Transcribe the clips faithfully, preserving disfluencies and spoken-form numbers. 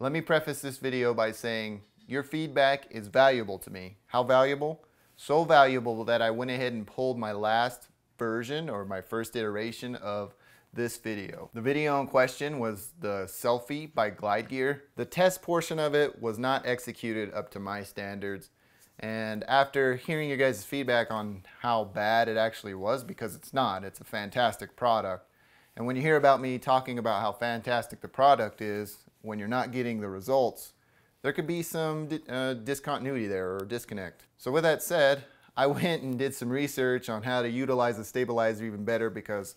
Let me preface this video by saying your feedback is valuable to me. How valuable? So valuable that I went ahead and pulled my last version or my first iteration of this video. The video in question was the Cellfie by Glide Gear. The test portion of it was not executed up to my standards. And after hearing your guys' feedback on how bad it actually was, because it's not, it's a fantastic product. And when you hear about me talking about how fantastic the product is, when you're not getting the results, there could be some uh, discontinuity there or disconnect. So with that said, I went and did some research on how to utilize a stabilizer even better, because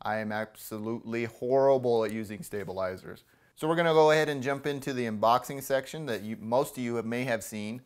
I am absolutely horrible at using stabilizers. So we're gonna go ahead and jump into the unboxing section that you, most of you have, may have seen.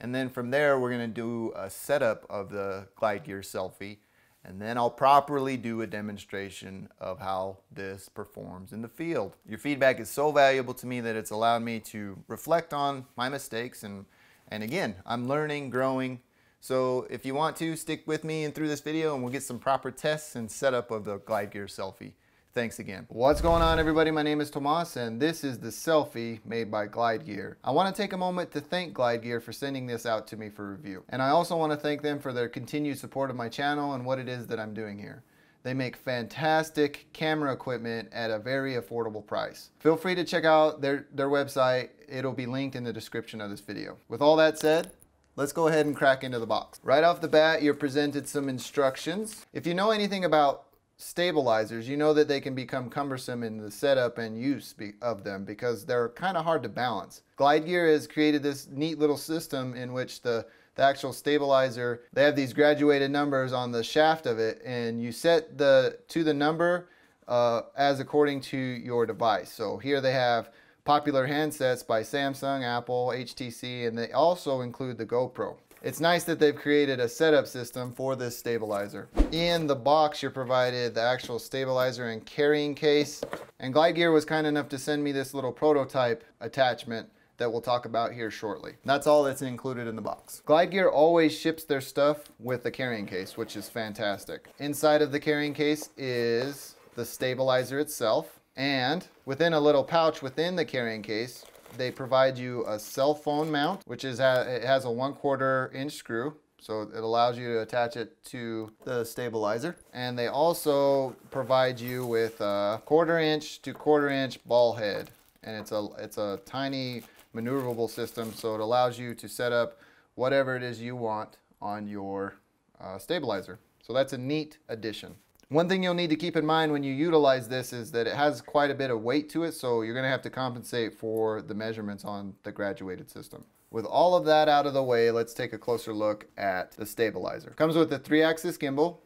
And then from there, we're gonna do a setup of the Glide Gear Cellfie. And then I'll properly do a demonstration of how this performs in the field. Your feedback is so valuable to me that it's allowed me to reflect on my mistakes. And, and again, I'm learning, growing. So if you want to, stick with me and through this video and we'll get some proper tests and setup of the Glide Gear Cellfie. Thanks again. What's going on, everybody? My name is Tomas and this is the Cellfie made by Glide Gear. I want to take a moment to thank Glide Gear for sending this out to me for review. And I also want to thank them for their continued support of my channel and what it is that I'm doing here. They make fantastic camera equipment at a very affordable price. Feel free to check out their, their website. It'll be linked in the description of this video. With all that said, let's go ahead and crack into the box. Right off the bat, you're presented some instructions. If you know anything about stabilizers, you know that they can become cumbersome in the setup and use of them because they're kind of hard to balance. Glide Gear has created this neat little system in which the, the actual stabilizer, they have these graduated numbers on the shaft of it, and you set the to the number uh, as according to your device. So here they have popular handsets by Samsung, Apple, H T C, and they also include the GoPro. It's nice that they've created a setup system for this stabilizer. In the box, you're provided the actual stabilizer and carrying case. And Glide Gear was kind enough to send me this little prototype attachment that we'll talk about here shortly. That's all that's included in the box. Glide Gear always ships their stuff with the carrying case, which is fantastic. Inside of the carrying case is the stabilizer itself. And within a little pouch within the carrying case, they provide you a cell phone mount, which is it has a one quarter inch screw. So it allows you to attach it to the stabilizer. And they also provide you with a quarter inch to quarter inch ball head. And it's a, it's a tiny maneuverable system. So it allows you to set up whatever it is you want on your uh, stabilizer. So that's a neat addition. One thing you'll need to keep in mind when you utilize this is that it has quite a bit of weight to it, so you're going to have to compensate for the measurements on the graduated system. With all of that out of the way, let's take a closer look at the stabilizer. Comes with a three-axis gimbal,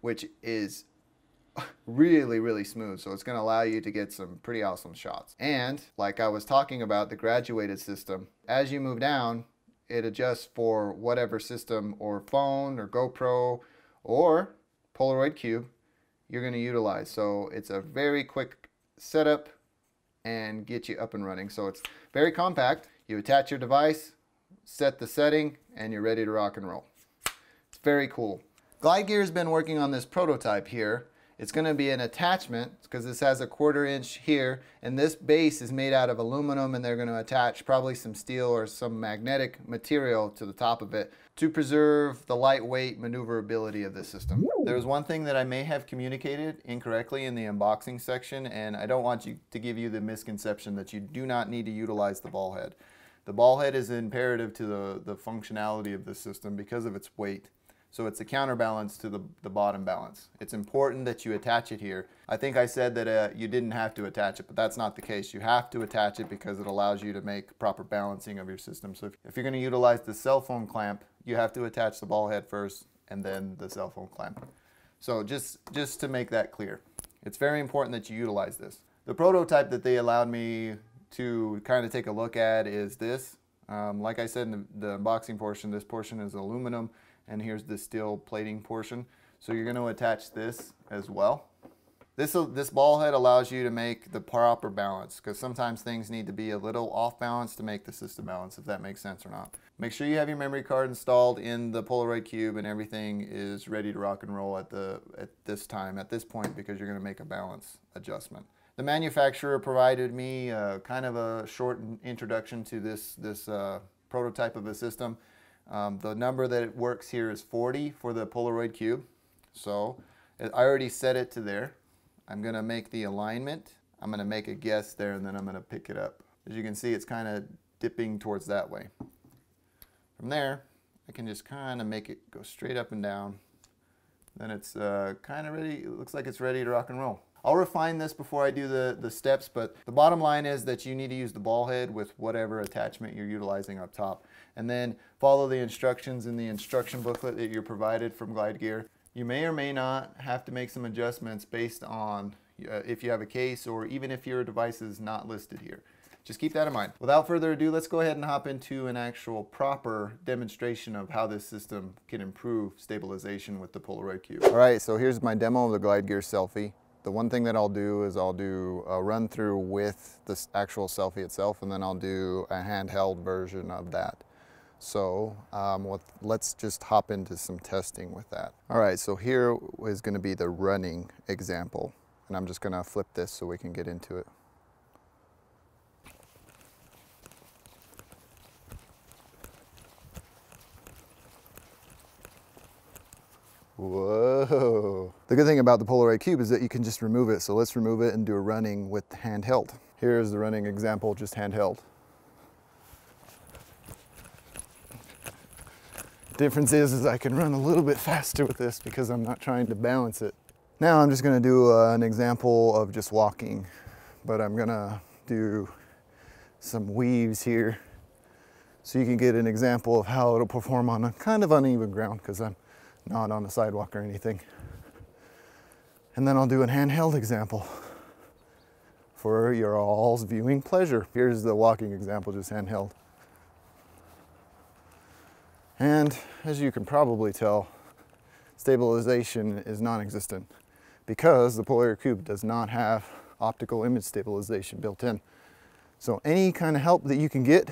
which is really, really smooth, so it's going to allow you to get some pretty awesome shots. And, like I was talking about, the graduated system, as you move down, it adjusts for whatever system or phone or GoPro or Polaroid Cube you're going to utilize. So it's a very quick setup and get you up and running. So it's very compact. You attach your device, set the setting, and you're ready to rock and roll. It's very cool. Glide Gear has been working on this prototype here. It's going to be an attachment because this has a quarter inch here, and this base is made out of aluminum, and they're going to attach probably some steel or some magnetic material to the top of it to preserve the lightweight maneuverability of the system. There's one thing that I may have communicated incorrectly in the unboxing section, and I don't want you to give you the misconception that you do not need to utilize the ball head. The ball head is imperative to the, the functionality of the system because of its weight. So it's a counterbalance to the, the bottom balance. It's important that you attach it here. I think I said that uh, you didn't have to attach it, but that's not the case. You have to attach it because it allows you to make proper balancing of your system. So if, if you're gonna utilize the cell phone clamp, you have to attach the ball head first and then the cell phone clamp. So just, just to make that clear, it's very important that you utilize this. The prototype that they allowed me to kind of take a look at is this. Um, like I said in the, the unboxing portion, this portion is aluminum. And here's the steel plating portion. So you're going to attach this as well. This, this ball head allows you to make the proper balance, because sometimes things need to be a little off balance to make the system balance, if that makes sense or not. Make sure you have your memory card installed in the Polaroid Cube and everything is ready to rock and roll at, the, at this time, at this point, because you're going to make a balance adjustment. The manufacturer provided me uh, kind of a short introduction to this, this uh, prototype of a system. Um, the number that it works here is forty for the Polaroid Cube. So I already set it to there. I'm going to make the alignment. I'm going to make a guess there, and then I'm going to pick it up. As you can see, it's kind of dipping towards that way. From there, I can just kind of make it go straight up and down. Then it's uh, kind of ready. It looks like it's ready to rock and roll. I'll refine this before I do the, the steps, but the bottom line is that you need to use the ball head with whatever attachment you're utilizing up top. And then follow the instructions in the instruction booklet that you're provided from Glide Gear. You may or may not have to make some adjustments based on uh, if you have a case or even if your device is not listed here. Just keep that in mind. Without further ado, let's go ahead and hop into an actual proper demonstration of how this system can improve stabilization with the Polaroid Cube. All right, so here's my demo of the Glide Gear Cellfie. The one thing that I'll do is I'll do a run through with this actual Cellfie itself, and then I'll do a handheld version of that. So um, what, let's just hop into some testing with that. All right, so here is gonna be the running example, and I'm just gonna flip this so we can get into it. Whoa. The good thing about the Polaroid Cube is that you can just remove it. So let's remove it and do a running with handheld. Here's the running example, just handheld. Difference is, is I can run a little bit faster with this because I'm not trying to balance it. Now I'm just gonna do uh, an example of just walking, but I'm gonna do some weaves here so you can get an example of how it'll perform on a kind of uneven ground because I'm not on the sidewalk or anything. And then I'll do a handheld example for your all's viewing pleasure. Here's the walking example, just handheld. And as you can probably tell, stabilization is non-existent because the Polaroid Cube does not have optical image stabilization built in. So any kind of help that you can get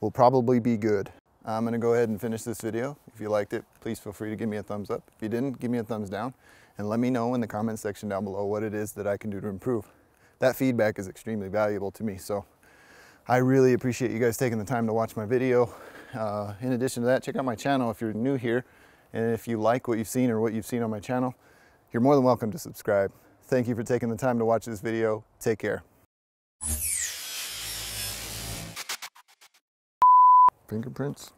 will probably be good. I'm gonna go ahead and finish this video. If you liked it, please feel free to give me a thumbs up. If you didn't, give me a thumbs down, and let me know in the comment section down below what it is that I can do to improve. That feedback is extremely valuable to me, so I really appreciate you guys taking the time to watch my video. Uh, in addition to that, check out my channel if you're new here, and if you like what you've seen or what you've seen on my channel, you're more than welcome to subscribe. Thank you for taking the time to watch this video. Take care. Fingerprints.